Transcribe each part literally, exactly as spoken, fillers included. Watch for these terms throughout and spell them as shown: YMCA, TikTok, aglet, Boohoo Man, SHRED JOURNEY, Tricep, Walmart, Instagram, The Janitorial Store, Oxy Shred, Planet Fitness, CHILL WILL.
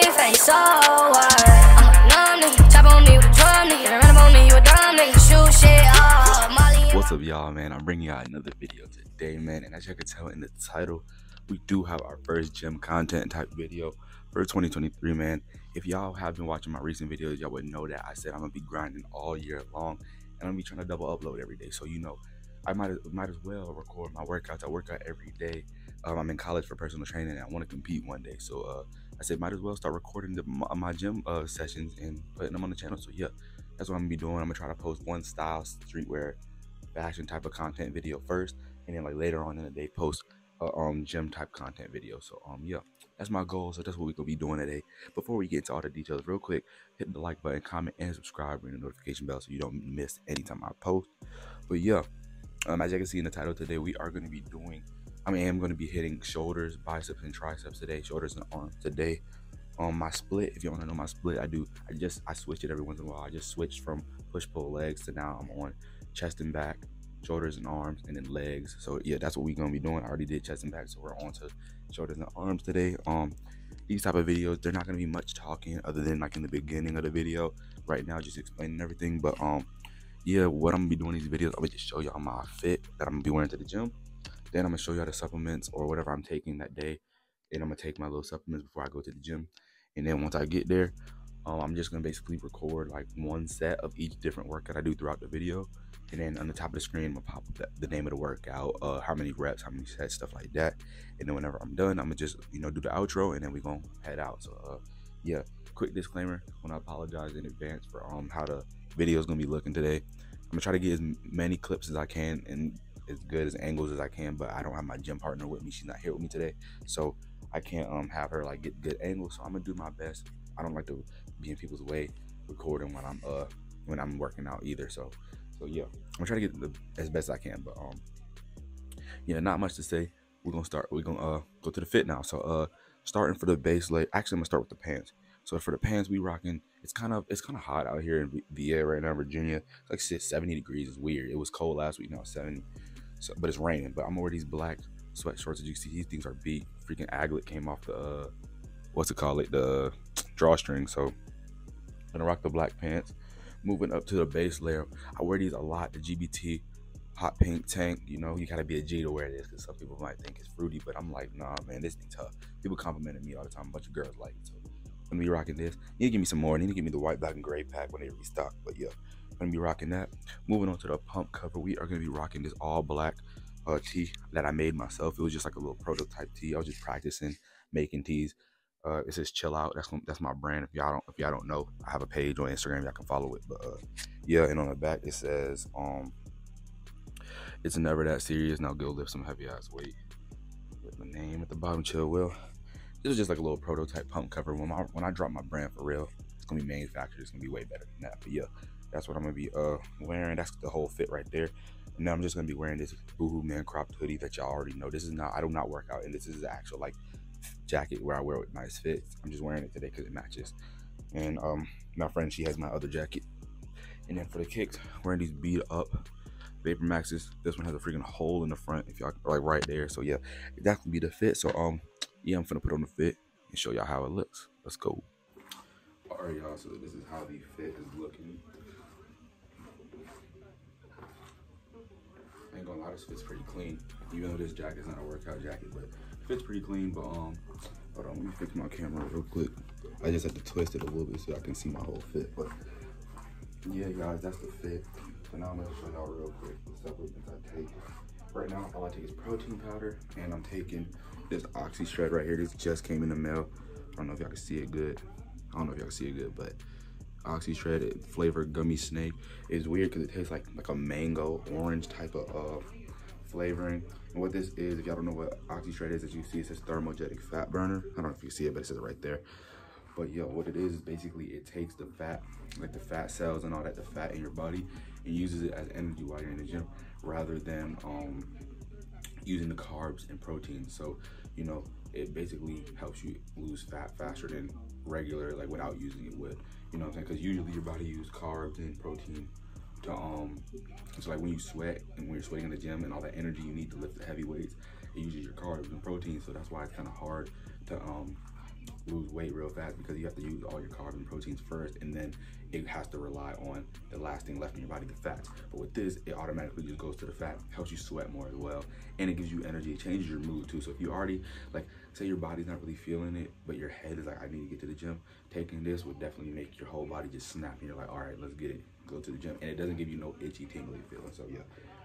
talking fake, so what? I'm a numb nigga, chop on me with a drum nigga, run up on me, you a dumb nigga, shoot shit up. What's up, y'all, man? I'm bringing y'all another video today, man, and as you can tell in the title, we do have our first gym content type video for twenty twenty-three, man. If y'all have been watching my recent videos, y'all would know that I said I'm gonna be grinding all year long, and I'm gonna be trying to double upload every day, so you know, I might, might as well record my workouts. I work out every day. Um, I'm in college for personal training and I want to compete one day. So uh, I said, might as well start recording the, my, my gym uh, sessions and putting them on the channel. So yeah, that's what I'm gonna be doing. I'm gonna try to post one style, streetwear, fashion type of content video first. And then like later on in the day, post uh, um, gym type content video. So um, yeah, that's my goal. So that's what we're gonna be doing today. Before we get into all the details real quick, hit the like button, comment and subscribe, ring the notification bell so you don't miss anytime I post. But yeah. Um, as you can see in the title today, we are going to be doing, I mean, I'm going to be hitting shoulders, biceps, and triceps today, shoulders and arms today. Um, my split, if you want to know my split, I do, I just, I switch it every once in a while. I just switched from push-pull legs to now I'm on chest and back, shoulders and arms, and then legs. So yeah, that's what we're going to be doing. I already did chest and back, so we're on to shoulders and arms today. Um, these type of videos, they're not going to be much talking other than like in the beginning of the video right now, just explaining everything, but, um, yeah, what I'm gonna be doing in these videos, I'm gonna just show y'all my fit that I'm gonna be wearing to the gym. Then I'm gonna show y'all the supplements or whatever I'm taking that day. And I'm gonna take my little supplements before I go to the gym. And then once I get there, um, I'm just gonna basically record like one set of each different workout I do throughout the video. And then on the top of the screen, I'm gonna pop up the name of the workout, uh, how many reps, how many sets, stuff like that. And then whenever I'm done, I'm gonna just, you know, do the outro and then we're gonna head out. So uh, yeah, quick disclaimer, I wanna apologize in advance for um how to video is gonna be looking today. I'm gonna try to get as many clips as I can and as good as angles as I can, but I don't have my gym partner with me. She's not here with me today, so I can't um have her like get good angles. So I'm gonna do my best. I don't like to be in people's way recording when I'm uh when I'm working out either. So so yeah, I'm gonna try to get the as best I can. But um yeah, not much to say. We're gonna start. We're gonna uh go to the fit now. So uh starting for the base leg. Actually, I'm gonna start with the pants. So for the pants, we rocking. It's kind of it's kind of hot out here in V A right now, Virginia. It's like seventy degrees. It's weird. It was cold last week. Now it's seventy, so, but it's raining. But I'm gonna wear these black sweat shorts. As you can see, these things are beat. Freaking aglet came off the uh, what's it called? Like the drawstring. So I'm gonna rock the black pants. Moving up to the base layer, I wear these a lot. The G B T hot pink tank. You know, you gotta be a G to wear this because some people might think it's fruity, but I'm like, nah, man, this thing's tough. People complimented me all the time. A bunch of girls like it. So I'm gonna be rocking this. Need to give me some more. Need to give me the white, black, and gray pack when they restock. But yeah, I'm gonna be rocking that. Moving on to the pump cover, we are gonna be rocking this all black uh, tee that I made myself. It was just like a little prototype tee. I was just practicing making tees. Uh, it says Chill Out. That's that's my brand. If y'all don't if y'all don't know, I have a page on Instagram. Y'all can follow it. But uh, yeah, and on the back it says um, it's never that serious. Now go lift some heavy ass weight. With the name at the bottom, Chill Will. This is just like a little prototype pump cover. When, my, when I drop my brand for real, it's gonna be manufactured. It's gonna be way better than that. But yeah, that's what I'm gonna be uh, wearing. That's the whole fit right there. And now I'm just gonna be wearing this Boohoo Man cropped hoodie that y'all already know. This is not, I do not work out. And this is the actual like jacket where I wear it with nice fits. I'm just wearing it today because it matches. And um, my friend, she has my other jacket. And then for the kicks, wearing these beat up Vapor Maxes. This one has a freaking hole in the front, if y'all like right there. So yeah, that could be the fit. So um. Yeah, I'm finna put on the fit and show y'all how it looks. Let's go. All right, y'all, so this is how the fit is looking. I ain't gonna lie, this fits pretty clean. Even though this jacket's not a workout jacket, but it fits pretty clean, but um, hold on, let me fix my camera real quick. I just had to twist it a little bit so I can see my whole fit, but yeah, guys, that's the fit. So now I'm gonna show y'all real quick the supplements I take. Right now, all I take is protein powder, and I'm taking this Oxy Shred right here. This just came in the mail. I don't know if y'all can see it good. I don't know if y'all can see it good, but Oxy Shred flavored gummy snake. It's weird because it tastes like like a mango orange type of uh, flavoring. And what this is, if y'all don't know what Oxy Shred is, as you see, it says thermogenic fat burner. I don't know if you see it, but it says it right there. But yo, what it is is basically it takes the fat, like the fat cells and all that, the fat in your body, and uses it as energy while you're in the gym, rather than um, using the carbs and protein. So, you know, it basically helps you lose fat faster than regular, like without using it would. You know what I'm saying? Because usually your body uses carbs and protein to, um, it's like when you sweat and when you're sweating in the gym and all that energy you need to lift the heavy weights, it uses your carbs and protein. So that's why it's kind of hard to, um, lose weight real fast because you have to use all your carbs and proteins first, and then it has to rely on the last thing left in your body, the fats. But with this, it automatically just goes to the fat, helps you sweat more as well, and it gives you energy. It changes your mood too. So if you already, like, say your body's not really feeling it, but your head is like, I need to get to the gym, taking this will definitely make your whole body just snap, and you're like, all right, let's get it, go to the gym. And it doesn't give you no itchy, tingly feeling. So yeah,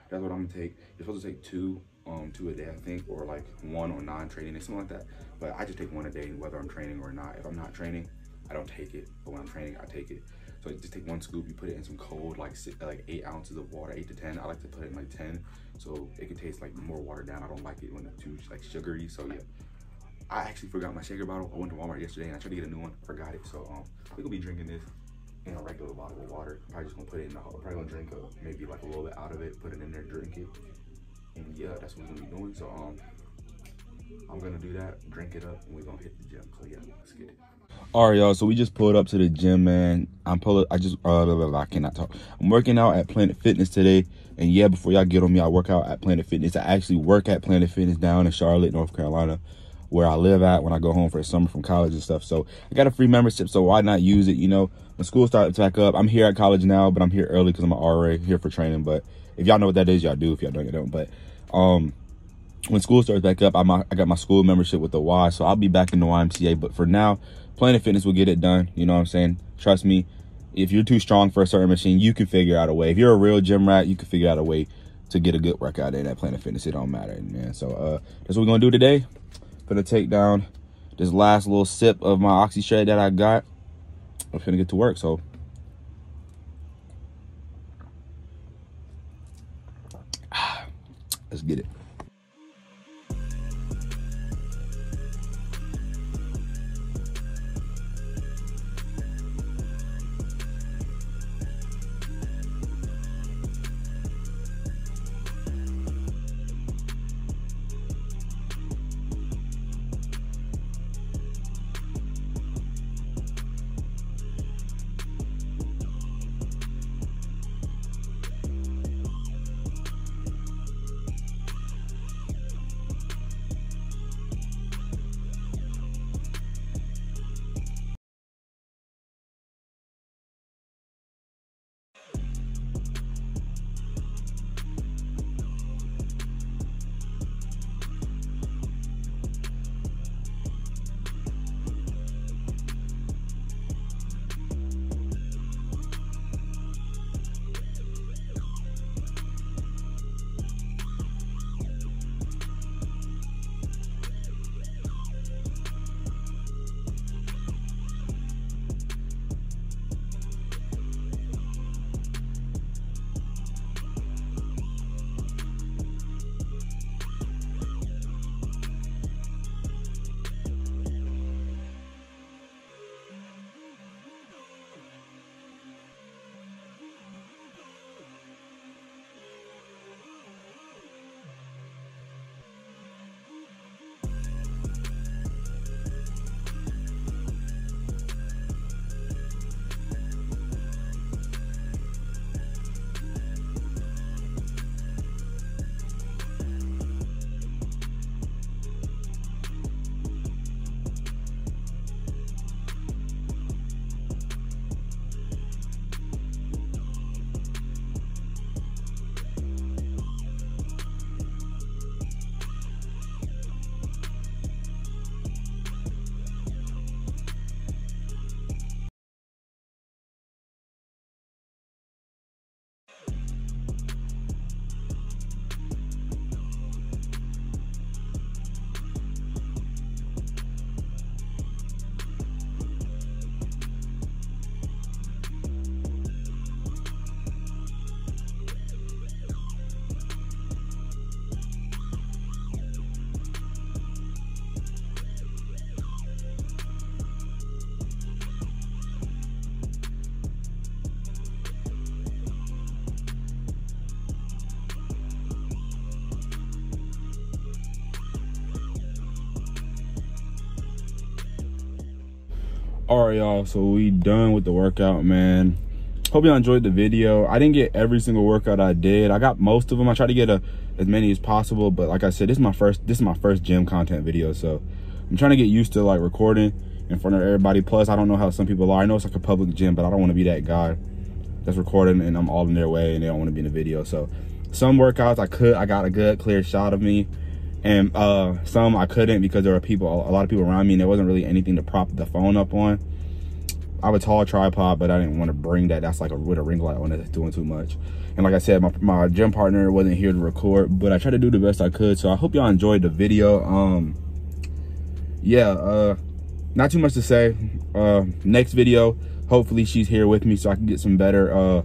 that's what I'm gonna take. You're supposed to take two um two a day, I think, or like one on non-training or something like that, but I just take one a day whether I'm training or not. If I'm not training, I don't take it, but when I'm training, I take it. So just take one scoop, you put it in some cold, like like eight ounces of water, eight to ten. I like to put it in like ten, so it can taste like more watered down. I don't like it when it's too like sugary. So yeah, I actually forgot my shaker bottle. I went to Walmart yesterday and I tried to get a new one, forgot it. So um we're gonna be drinking this in a regular bottle of water. I'm just gonna put it in, I'm probably gonna drink a, maybe like a little bit out of it, put it in there, drink it. And yeah, that's what we're gonna be doing. So um I'm gonna do that, drink it up, and we're gonna hit the gym. So yeah, let's get it. All right, y'all, so we just pulled up to the gym, man. I'm pulling, I just, uh, blah, blah, blah, I cannot talk. I'm working out at Planet Fitness today. And yeah, before y'all get on me, I work out at Planet Fitness. I actually work at Planet Fitness down in Charlotte, North Carolina, where I live at when I go home for the summer from college and stuff. So I got a free membership, so why not use it? You know, when school starts back up, I'm here at college now, but I'm here early because I'm an R A here for training. But if y'all know what that is, y'all do. If y'all don't, you don't. But um, when school starts back up, I'm, I got my school membership with the Y, so I'll be back in the Y M C A. But for now, Planet Fitness will get it done. You know what I'm saying? Trust me, if you're too strong for a certain machine, you can figure out a way. If you're a real gym rat, you can figure out a way to get a good workout in at Planet Fitness. It don't matter, man. So uh, that's what we're going to do today. Gonna take down this last little sip of my Oxy Shred that I got. I'm gonna get to work, so let's get it. All right, y'all, so we done with the workout, man. Hope y'all enjoyed the video. I didn't get every single workout I did. I got most of them. I tried to get a, as many as possible, but like I said, this is my first, this is my first gym content video, so I'm trying to get used to like recording in front of everybody. Plus, I don't know how some people are. I know it's like a public gym, but I don't want to be that guy that's recording and I'm all in their way and they don't want to be in the video. So some workouts I could, I got a good clear shot of me, and uh, some I couldn't because there were people, a lot of people around me, and there wasn't really anything to prop the phone up on. I have a tall tripod, but I didn't want to bring that. That's like a, with a ring light on it, that's doing too much. And like I said, my, my gym partner wasn't here to record, but I tried to do the best I could. So I hope y'all enjoyed the video. Um, yeah, uh, not too much to say. Uh, next video, hopefully she's here with me so I can get some better uh,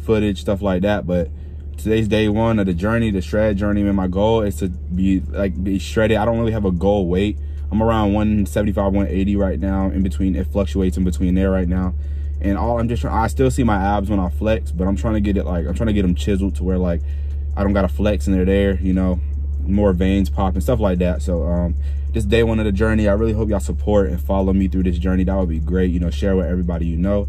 footage, stuff like that. But today's day one of the journey, the shred journey. And my goal is to be like be shredded. I don't really have a goal weight. I'm around one seventy-five, one eighty right now. In between, it fluctuates in between there right now. And all I'm just trying, I still see my abs when I flex, but I'm trying to get it like, I'm trying to get them chiseled to where like, I don't gotta flex and they're there, you know, more veins pop and stuff like that. So um, this day one of the journey, I really hope y'all support and follow me through this journey. That would be great, you know, share with everybody you know.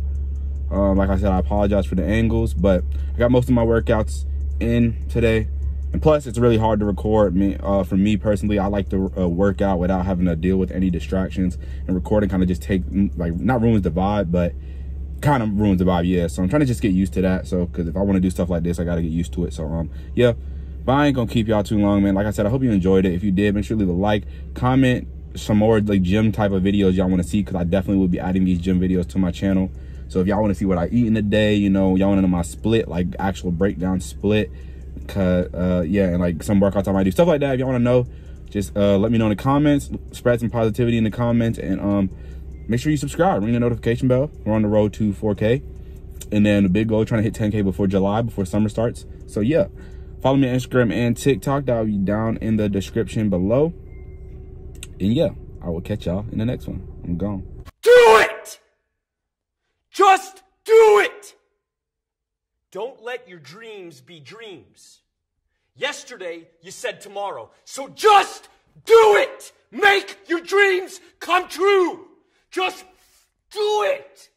Um, like I said, I apologize for the angles, but I got most of my workouts in today. And plus, it's really hard to record me. Uh, for me personally, I like to uh, work out without having to deal with any distractions. And recording kind of just take, like, not ruins the vibe, but kind of ruins the vibe, yeah. So I'm trying to just get used to that. So, because if I want to do stuff like this, I got to get used to it. So, um, yeah, but I ain't going to keep y'all too long, man. Like I said, I hope you enjoyed it. If you did, make sure to leave a like, comment, some more, like, gym type of videos y'all want to see. Because I definitely will be adding these gym videos to my channel. So if y'all want to see what I eat in the day, you know, y'all want to know my split, like, actual breakdown split. Cause uh yeah, and like some workouts I might do, stuff like that. If y'all want to know, just uh let me know in the comments. Spread some positivity in the comments, and um make sure you subscribe, ring the notification bell. We're on the road to four K, and then the big goal, trying to hit ten K before July, before summer starts. So yeah, follow me on Instagram and TikTok. That'll be down in the description below. And yeah, I will catch y'all in the next one. I'm gone. Do it, just do it. Don't let your dreams be dreams. Yesterday, you said tomorrow. So just do it. Make your dreams come true. Just do it.